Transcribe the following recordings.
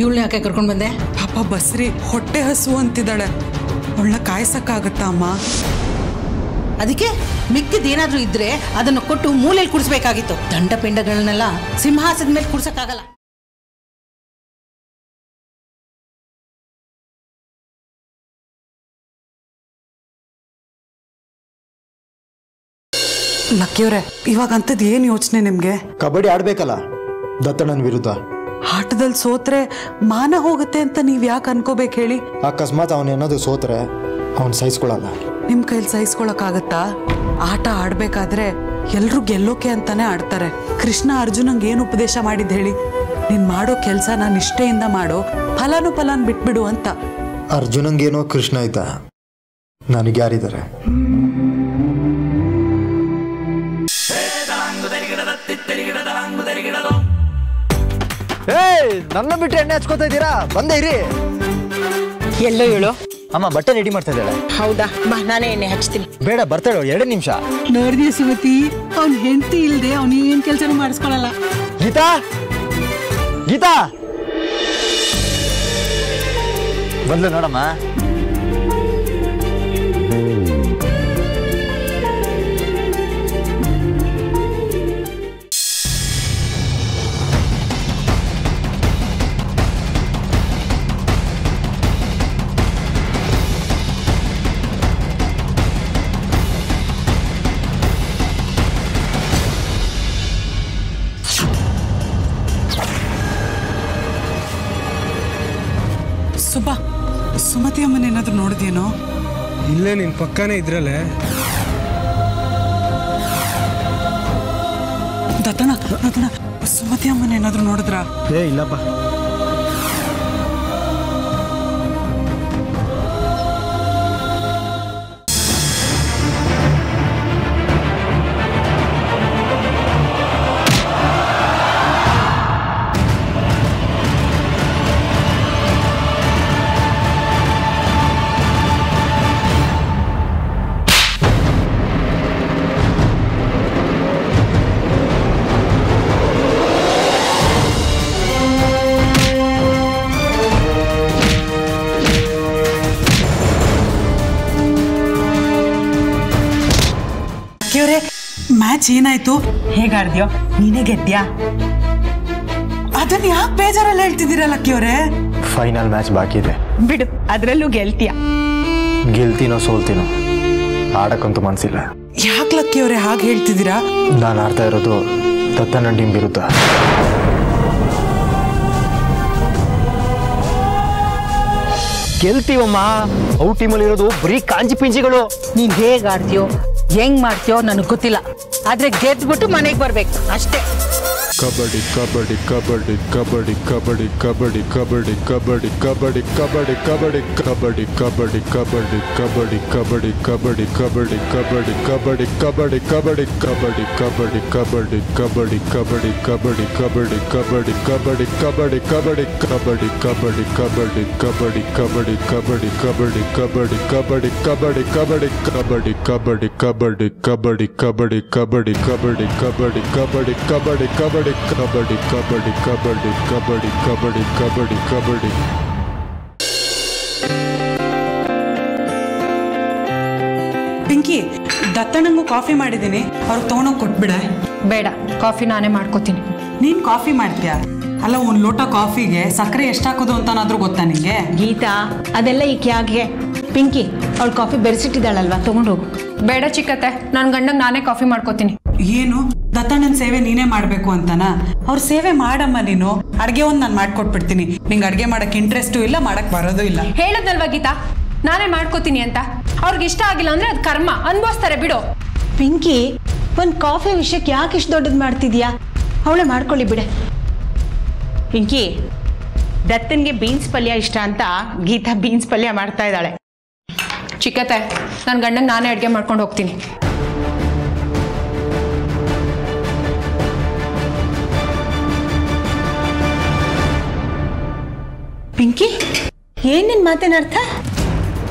ಇವಳು ಯಾಕೆ ಕರ್ಕೊಂಡು ಬಂದೆ? ಪಾಪ ಬಸ್ರಿ ಹೊಟ್ಟೆ ಹಸು ಅಂತಿದ್ದಾಳೆ, ಅವಳನ್ನ ಕಾಯಿಸಕ್ಕಾಗತ್ತಾ ಅಮ್ಮ? ಅದಕ್ಕೆ ಮಿಕ್ಕಿದೇನಾದ್ರೂ ಇದ್ರೆ ಅದನ್ನು ಕೊಟ್ಟು ಮೂಲೆಯಲ್ಲಿ ಕುಡಿಸ್ಬೇಕಾಗಿತ್ತು. ದಂಡ ಪಿಂಡಗಳನ್ನೆಲ್ಲ ಸಿಂಹಾಸದ ಮೇಲೆ ಕುಡಿಸಕ್ಕಾಗಲ್ಲ. ಲಕ್ಕಿಯವರೇ, ಇವಾಗ ಅಂತದ್ದು ಏನು ಯೋಚನೆ ನಿಮ್ಗೆ? ಕಬಡ್ಡಿ ಆಡ್ಬೇಕಲ್ಲ ದತ್ತಣ್ಣನ ವಿರುದ್ಧ. ಆಟದಲ್ಲಿ ಸೋತ್ರೆ ಮಾನ ಹೋಗುತ್ತೆ ಅಂತ ನೀವ್ ಯಾಕೆ ಅನ್ಕೋಬೇಕು ಹೇಳಿ? ಅಕಸ್ಮಾತ್ ಅವನೇನಾದ್ರು ಸೋತ್ರೆ ಅವನ್ ಸಹಿಸ್ಕೊಳಲ್ಲ. ನಿಮ್ ಕೈಲಿ ಸಹಿಸ್ಕೊಳಕ್ ಆಗತ್ತಾ? ಆಟ ಆಡ್ಬೇಕಾದ್ರೆ ಎಲ್ರು ಗೆಲ್ಲೋಕೆ ಅಂತಾನೆ ಆಡ್ತಾರೆ. ಕೃಷ್ಣ ಅರ್ಜುನಂಗೆ ಏನ್ ಉಪದೇಶ ಮಾಡಿದ್ ಹೇಳಿ? ನೀನ್ ಮಾಡೋ ಕೆಲ್ಸ ನಾನು ನಿಷ್ಠೆಯಿಂದ ಮಾಡೋ, ಫಲಾನು ಬಿಟ್ಬಿಡು ಅಂತ. ಅರ್ಜುನಂಗೇನೋ ಕೃಷ್ಣ ಆಯ್ತಾ, ನನಗೆ ಯಾರಿದ್ದಾರೆ? ಏಯ್, ನನ್ನ ಬಿಟ್ಟು ಎಣ್ಣೆ ಹಚ್ಕೋತಾ ಇದ್ದೀರಾ? ಬಂದೇ ಇರಿ. ಎಲ್ಲೋ ಹೇಳು ಅಮ್ಮ, ಬಟ್ಟೆ ರೆಡಿ ಮಾಡ್ತಾ ಇದ್ದಾಳೆ. ಹೌದಾ, ನಾನೇ ಎಣ್ಣೆ ಹಚ್ತೀನಿ. ಬೇಡ, ಬರ್ತಾಳೆ ಎರಡು ನಿಮಿಷ. ನೋಡಿದ್ಯ ಸುಮತಿ, ಅವ್ನ ಹೆಂಡತಿ ಇಲ್ಲದೆ ಅವ್ನ ಏನ್ ಕೆಲಸನೂ ಮಾಡಿಸ್ಕೊಳಲ್ಲ. ಗೀತಾ, ಗೀತಾ ಬಂದ್ಲ ನೋಡಮ್ಮ. ಸುಬ್ಬ, ಸುಮತಿ ಅಮ್ಮನ ಏನಾದ್ರು ನೋಡಿದೇನೋ? ಇಲ್ಲೇ ನಿನ್ ಪಕ್ಕನೇ ಇದ್ರಲ್ಲೇ. ದತ್ತಣ್ಣ, ದತ್ತಣ್ಣ, ಸುಮತಿ ಅಮ್ಮನ ಏನಾದ್ರು ನೋಡಿದ್ರ? ಏ ಇಲ್ಲಪ್ಪ. ಮ್ಯಾಚ್ ಏನಾಯ್ತು? ಹೇಗಾಡ್ದ್ಯೋ? ನೀನೇ ಗೆದ್ದ್ಯಾ? ಅದನ್ನ ಯಾಕೆ ಬೇಜಾರಲ್ಲ ಹೇಳ್ತಿದ್ದೀರಾ ಲಕ್ಕಿಯವರೇ? ಫೈನಲ್ ಮ್ಯಾಚ್ ಬಾಕಿ ಇದೆ ಬಿಡು, ಅದ್ರಲ್ಲೂ ಗೆಲ್ತೀಯ. ಗೆಲ್ತೀನೋ ಸೋಲ್ತೀನೋ ಆಡಕ್ಕಂತೂ ಮನ್ಸಿಲ್ಲ. ಯಾಕೆ ಲಕ್ಕಿಯವರೇ ಹಾಗೆ ಹೇಳ್ತಿದ್ದೀರಾ? ನಾನು ಆಡ್ತಾ ಇರೋದು ದತ್ತಣ್ಣ ಟೀಮ್ ವಿರುದ್ಧ. ಗೆಲ್ತೀವಮ್ಮ, ಔಟ್ ಟೀಮಲ್ಲಿ ಇರೋದು ಬರೀ ಕಾಂಜಿ ಪಿಂಜಿಗಳು. ನೀನ್ ಹೇಗಾಡ್ತೀಯೋ ಹೆಂಗ್ ಮಾಡ್ತೀಯೋ ನನಗೆ ಗೊತ್ತಿಲ್ಲ, ಆದ್ರೆ ಗೆದ್ಬಿಟ್ಟು ಮನೆಗೆ ಬರ್ಬೇಕು ಅಷ್ಟೇ. ಕಬಡ್ಡಿ ಕಬಡ್ಡಿ ಕಬಡ್ಡಿ ಕಬಡ್ಡಿ ಕಬಡ್ಡಿ ಕಬಡ್ಡಿ ಕಬಡ್ಡಿ ಕಬಡ್ಡಿ ಕಬಡ್ಡಿ ಕಬಡ್ಡಿ ಕಬಡ್ಡಿ ಕಬಡ್ಡಿ ಕಬಡ್ಡಿ ಕಬಡ್ಡಿ ಕಬಡ್ಡಿ ಕಬಡ್ಡಿ ಕಬಡ್ಡಿ ಕಬಡ್ಡಿ ಕಬಡ್ಡಿ ಕಬಡ್ಡಿ ಕಬಡ್ಡಿ ಕಬಡ್ಡಿ ಕಬಡ್ಡಿ ಕಬಡ್ಡಿ ಕಬಡ್ಡಿ ಕಬಡ್ಡಿ ಕಬಡ್ಡಿ ಕಬಡ್ಡಿ ಕಬಡ್ಡಿ ಕಬಡ್ಡಿ ಕಬಡ್ಡಿ ಕಬಡ್ಡಿ ಕಬಡ್ಡಿ ಕಬಡ್ಡಿ ಕಬಡ್ಡಿ ಕಬಡ್ಡಿ ಕಬಡ್ಡಿ ಕಬಡ್ಡಿ ಕಬಡ್ಡಿ ಕಬಡ್ಡಿ ಕಬಡ್ಡಿ ಕಬಡ್ಡಿ ಕಬಡ್ಡಿ ಕಬಡ್ಡಿ ಕಬಡ್ಡಿ ಕಬಡ್ಡಿ ಕಬಡ್ಡಿ ಕಬಡ್ಡಿ ಕಬಡ್ಡಿ ಕಬಡ್ಡಿ ಕಬಡ್ಡಿ ಕಬಡ್ಡಿ ಕಬಡ್ಡಿ ಕಬಡ್ಡಿ ಕಬಡ್ಡಿ ಕಬಡ್ಡಿ ಕಬಡ್ಡಿ ಕಬಡ್ಡಿ ಕಬಡ್ಡಿ ಕಬಡ್ಡಿ ಕಬಡ್ಡಿ ಕಬಡ್ಡಿ. ಪಿಂಕಿ, ದತ್ತಣ್ಣಂಗೂ ಕಾಫಿ ಮಾಡಿದ್ದೀನಿ, ಅವ್ರು ತಗೊಂಡೋಗಿ ಕೊಟ್ಬಿಡ. ಬೇಡ, ಕಾಫಿ ನಾನೇ ಮಾಡ್ಕೋತೀನಿ. ನೀನ್ ಕಾಫಿ ಮಾಡ್ತೀಯಾ? ಅಲ್ಲ, ಒಂದ್ ಲೋಟ ಕಾಫಿಗೆ ಸಕ್ಕರೆ ಎಷ್ಟಾಕೋದು ಅಂತನಾದ್ರೂ ಗೊತ್ತಾ ನಿಂಗೆ? ಗೀತಾ, ಅದೆಲ್ಲ ಈ ಕ್ಯಾಗೆ. ಪಿಂಕಿ, ಅವಳು ಕಾಫಿ ಬೆರೆಸಿಟ್ಟಿದ್ದಾಳಲ್ವಾ, ತಗೊಂಡೋಗು. ಬೇಡ ಚಿಕ್ಕತ್ತೆ, ನನ್ನ ಗಂಡಂಗೆ ನಾನೇ ಕಾಫಿ ಮಾಡ್ಕೋತೀನಿ. ಏನು, ದತ್ತಣ್ಣನ ಸೇವೆ ನೀನೇ ಮಾಡಬೇಕು ಅಂತಾನ? ಅವ್ರ ಸೇವೆ ಮಾಡಮ್ಮ ನೀನು. ಅಡ್ಗೆ ಒಂದು ನಾನು ಮಾಡ್ಕೊಟ್ಬಿಡ್ತೀನಿ. ನಿಂಗೆ ಅಡ್ಗೆ ಮಾಡಕ್ ಇಂಟ್ರೆಸ್ಟು ಇಲ್ಲ, ಮಾಡಕ್ ಬರೋದು ಇಲ್ಲ. ಹೇಳದಲ್ವಾ ಗೀತಾ, ನಾನೇ ಮಾಡ್ಕೋತೀನಿ ಅಂತ. ಅವ್ರಿಗೆ ಇಷ್ಟ ಆಗಿಲ್ಲ ಅಂದ್ರೆ ಅದು ಕರ್ಮ, ಅನ್ಭವಿಸ್ತಾರೆ ಬಿಡು. ಪಿಂಕಿ, ಒಂದು ಕಾಫಿ ವಿಷಯಕ್ಕೆ ಯಾಕೆ ಇಷ್ಟು ದೊಡ್ಡದು ಮಾಡ್ತಿದ್ಯಾ? ಅವಳೇ ಮಾಡ್ಕೊಳ್ಳಿ ಬಿಡೆ. ಪಿಂಕಿ, ದತ್ತನ್ಗೆ ಬೀನ್ಸ್ ಪಲ್ಯ ಇಷ್ಟ ಅಂತ ಗೀತಾ ಬೀನ್ಸ್ ಪಲ್ಯ ಮಾಡ್ತಾ ಇದ್ದಾಳೆ. ಚಿಕ್ಕತ್ತೆ, ನನ್ನ ಗಂಡಂಗೆ ನಾನೇ ಅಡುಗೆ ಮಾಡ್ಕೊಂಡು ಹೋಗ್ತೀನಿ. ಪಿಂಕಿ, ಏನೇನು ಮಾತೇನ ಅರ್ಥ?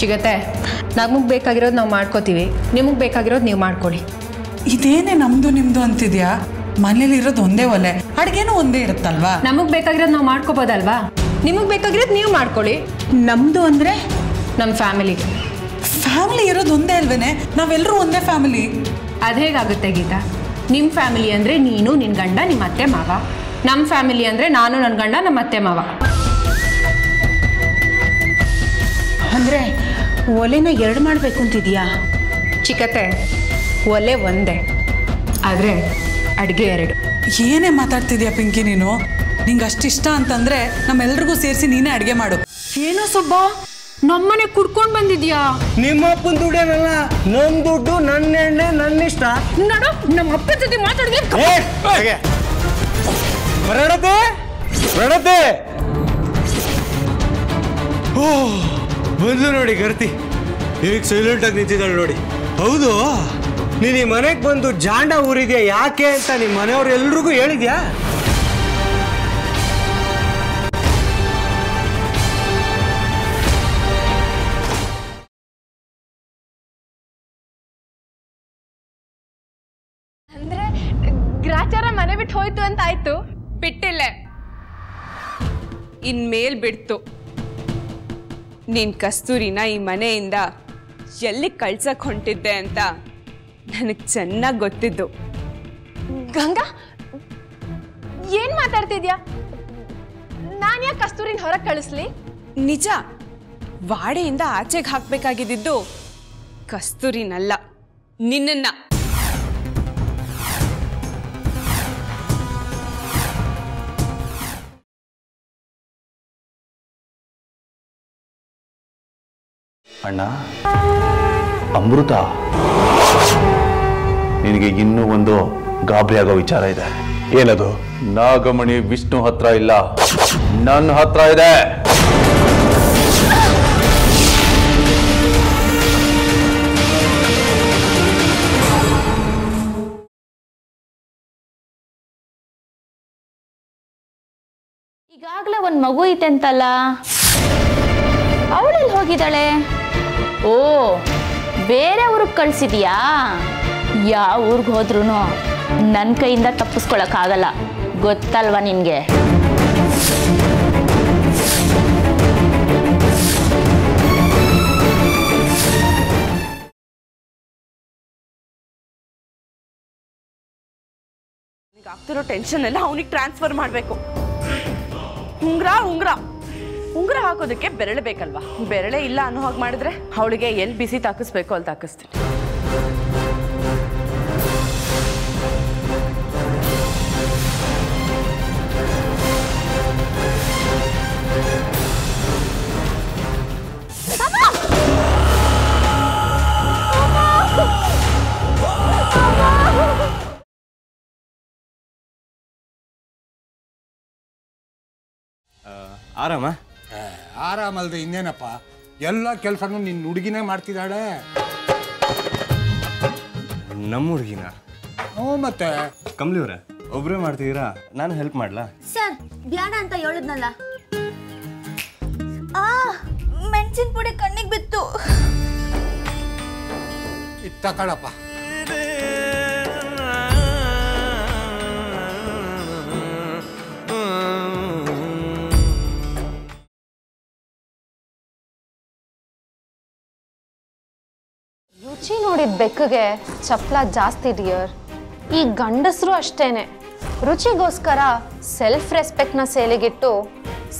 ಚಿಗತ್ತೆ, ನಮಗೆ ಬೇಕಾಗಿರೋದು ನಾವು ಮಾಡ್ಕೋತೀವಿ, ನಿಮಗೆ ಬೇಕಾಗಿರೋದು ನೀವು ಮಾಡ್ಕೊಳ್ಳಿ. ಇದೇನೇ ನಮ್ಮದು ನಿಮ್ಮದು ಅಂತಿದ್ಯಾ? ಮನೇಲಿರೋದು ಒಂದೇ ಒಲೆ, ಅಡುಗೆನೂ ಒಂದೇ ಇರುತ್ತಲ್ವಾ? ನಮಗೆ ಬೇಕಾಗಿರೋದು ನಾವು ಮಾಡ್ಕೋಬೋದಲ್ವಾ? ನಿಮಗೆ ಬೇಕಾಗಿರೋದು ನೀವು ಮಾಡ್ಕೊಳ್ಳಿ. ನಮ್ಮದು ಅಂದರೆ ನಮ್ಮ ಫ್ಯಾಮಿಲಿಗೆ. ಫ್ಯಾಮಿಲಿ ಇರೋದು ಒಂದೇ ಅಲ್ವೇನೆ, ನಾವೆಲ್ಲರೂ ಒಂದೇ ಫ್ಯಾಮಿಲಿ. ಅದು ಹೇಗಾಗುತ್ತೆ ಗೀತಾ? ನಿಮ್ಮ ಫ್ಯಾಮಿಲಿ ಅಂದರೆ ನೀನು, ನಿನ್ನ ಗಂಡ, ನಿಮ್ಮ ಅತ್ತೆ ಮಾವ. ನಮ್ಮ ಫ್ಯಾಮಿಲಿ ಅಂದರೆ ನಾನು, ನನ್ನ ಗಂಡ, ನಮ್ಮ ಅತ್ತೆ ಮಾವ. ಅಂದರೆ ಒಲೆನ ಎರಡು ಮಾಡಬೇಕು ಅಂತಿದೆಯಾ? ಚಿಕ್ಕತ್ತೆ, ಒಲೆ ಒಂದೇ, ಆದರೆ ಅಡುಗೆ ಎರಡು. ಏನೇ ಮಾತಾಡ್ತಿದ್ಯಾ ಪಿಂಕಿ ನೀನು? ನಿಂಗೆ ಅಷ್ಟಿಷ್ಟ ಅಂತಂದರೆ ನಮ್ಮೆಲ್ರಿಗೂ ಸೇರಿಸಿ ನೀನೇ ಅಡುಗೆ ಮಾಡು. ಏನೋ ಸುಬ್ಬಾ, ನಮ್ಮನೆ ಕುಡ್ಕೊಂಡು ಬಂದಿದ್ಯಾ? ನಿಮ್ಮಪ್ಪನ ದುಡ್ಡೇನಲ್ಲ, ನನ್ನ ದುಡ್ಡು, ನನ್ನ ಎಣ್ಣೆ, ನನ್ನ ಇಷ್ಟ. ನೋಡು, ನಮ್ಮ ಅಪ್ಪನ ಜೊತೆ ಮಾತಾಡಿದೆ. ಓ ಬಂದು ನೋಡಿ ಗರ್ತಿ, ಈಗ ಸೈಲೆಂಟಾಗಿ ನಿಂತಿದ್ದಾಳೆ ನೋಡಿ. ಹೌದು, ನೀನು ಈ ಮನೆಗೆ ಬಂದು ಜಾಂಡ ಊರಿದ್ಯಾ ಯಾಕೆ ಅಂತ ನಿಮ್ಮ ಮನೆಯವ್ರು ಎಲ್ರಿಗೂ ಹೇಳಿದ್ಯಾ? ಅಂದ್ರೆ ಗ್ರಾಚಾರ ಮನೆ ಬಿಟ್ಟು ಹೋಯ್ತು ಅಂತ ಆಯ್ತು? ಬಿಟ್ಟಿಲ್ಲ, ಇನ್ಮೇಲ್ ಬಿಡ್ತು. ನೀನ್ ಕಸ್ತೂರಿನ ಈ ಮನೆಯಿಂದ ಎಲ್ಲಿ ಕಳ್ಸಕ್ ಹೊಂಟಿದ್ದೆ ಅಂತ ನನಗೆ ಚೆನ್ನಾಗಿ ಗೊತ್ತಿದ್ದು. ಗಂಗಾ, ಏನ್ ಮಾತಾಡ್ತಿದ್ಯಾ? ನಾನು ಯಾಕೆ ಕಸ್ತೂರಿನ ಹೊರಗೆ ಕಳಿಸ್ಲಿ? ನಿಜ, ವಾಡೆಯಿಂದ ಆಚೆಗೆ ಹಾಕ್ಬೇಕಾಗಿದ್ದು ಕಸ್ತೂರಿನಲ್ಲ, ನಿನ್ನ. ಅಣ್ಣ, ಅಮೃತ ನಿನಗೆ ಇನ್ನೂ ಒಂದು ಗಾಬರಿ ಆಗೋ ವಿಚಾರ ಇದೆ. ಏನದು? ನಾಗಮಣಿ ವಿಷ್ಣು ಹತ್ರ ಇಲ್ಲ, ನನ್ನ ಹತ್ರ ಇದೆ. ಈಗಾಗಲೇ ಒಂದು ಮಗು ಐತೆ ಅಂತಲ್ಲ, ಅವಳೆಲ್ಲಿ ಹೋಗಿದ್ದಾಳೆ? ಓ, ಬೇರೆ ಊರಿಗೆ ಕಳ್ಸಿದ್ಯಾ? ಯಾವ ಊರಿಗೆ ಹೋದ್ರೂ ನನ್ನ ಕೈಯಿಂದ ತಪ್ಪಿಸ್ಕೊಳಕ್ಕಾಗಲ್ಲ, ಗೊತ್ತಲ್ವಾ ನಿನಗೆ? ಆಗ್ತಿರೋ ಟೆನ್ಷನ್ ಎಲ್ಲ ಅವನಿಗೆ ಟ್ರಾನ್ಸ್ಫರ್ ಮಾಡಬೇಕು. ಉಂಗುರ ಹಾಕೋದಕ್ಕೆ ಬೆರಳೆ ಬೇಕಲ್ವಾ? ಬೆರಳೆ ಇಲ್ಲ ಅನ್ನೋ ಹಾಗೆ ಮಾಡಿದ್ರೆ ಅವಳಿಗೆ ಎಲ್ಲಿ ಬಿಸಿ ತಾಕಿಸ್ಬೇಕು ಅಲ್ಲಿ ತಾಕಿಸ್ತೀನಿ. ಆರಾಮ? ಆರಾಮಲ್ದೆ ಇನ್ನೇನಪ್ಪ, ಎಲ್ಲ ಕೆಲಸನೂ ನಿನ್ನ ಹುಡುಗಿನೇ ಮಾಡ್ತಿದ್ದಾಳೆ. ನಮ್ಮ ಹುಡುಗಿನ? ಹ್ಞೂ, ಮತ್ತೆ ಕಮಲಿವ್ರೆ ಒಬ್ಬರೇ ಮಾಡ್ತಿದ್ದೀರಾ? ನಾನು ಹೆಲ್ಪ್ ಮಾಡ್ಲಾ? ಸರ್ ಬ್ಯಾಡ ಅಂತ ಹೇಳಿದ್ನಲ್ಲ. ಮೆಣಸಿನ ಪುಡಿ ಕಣ್ಣಿಗೆ ಬಿತ್ತು. ಇತ್ತ ಕಣಪ್ಪ, ರುಚಿ ನೋಡಿದ ಬೆಕ್ಕಗೆ ಚಪ್ಪಲ ಜಾಸ್ತಿ ಡಿಯರ್. ಈ ಗಂಡಸರು ಅಷ್ಟೇನೆ, ರುಚಿಗೋಸ್ಕರ ಸೆಲ್ಫ್ ರೆಸ್ಪೆಕ್ಟ್ನ ಸೇಲಿಗಿಟ್ಟು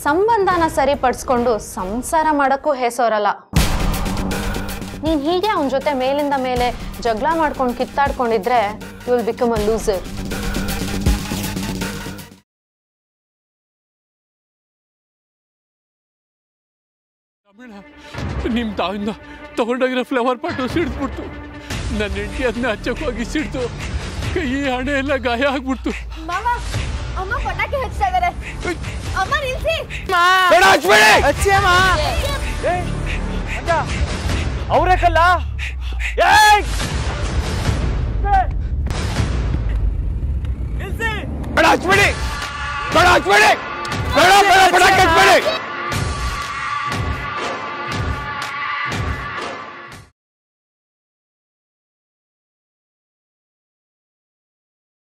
ಸಂಬಂಧನ ಸರಿಪಡಿಸ್ಕೊಂಡು ಸಂಸಾರ ಮಾಡೋಕ್ಕೂ ಹೇಸೋರಲ್ಲ. ನೀನು ಹೀಗೆ ಅವನ ಜೊತೆ ಮೇಲಿಂದ ಮೇಲೆ ಜಗಳ ಮಾಡ್ಕೊಂಡು ಕಿತ್ತಾಡ್ಕೊಂಡಿದ್ರೆ you will become a loser. ನಿಮ್ಮ ತಾವಿಂದ ತಗೊಂಡೋಗಿರೋ ಫ್ಲವರ್ ಪಾಟು ಸಿಡಿದ್ಬಿಡ್ತು. ನನ್ನ ಹೆಂಡತಿ ಅದನ್ನ ಅಚ್ಚಕ್ಕೋಗಿ ಸಿಡ್ತು, ಕೈ ಹಣೆ ಎಲ್ಲ ಗಾಯ ಆಗ್ಬಿಡ್ತು. ಅವರೇ ಕಲ್ಲ ಹಚ್ಬೇಡಿ.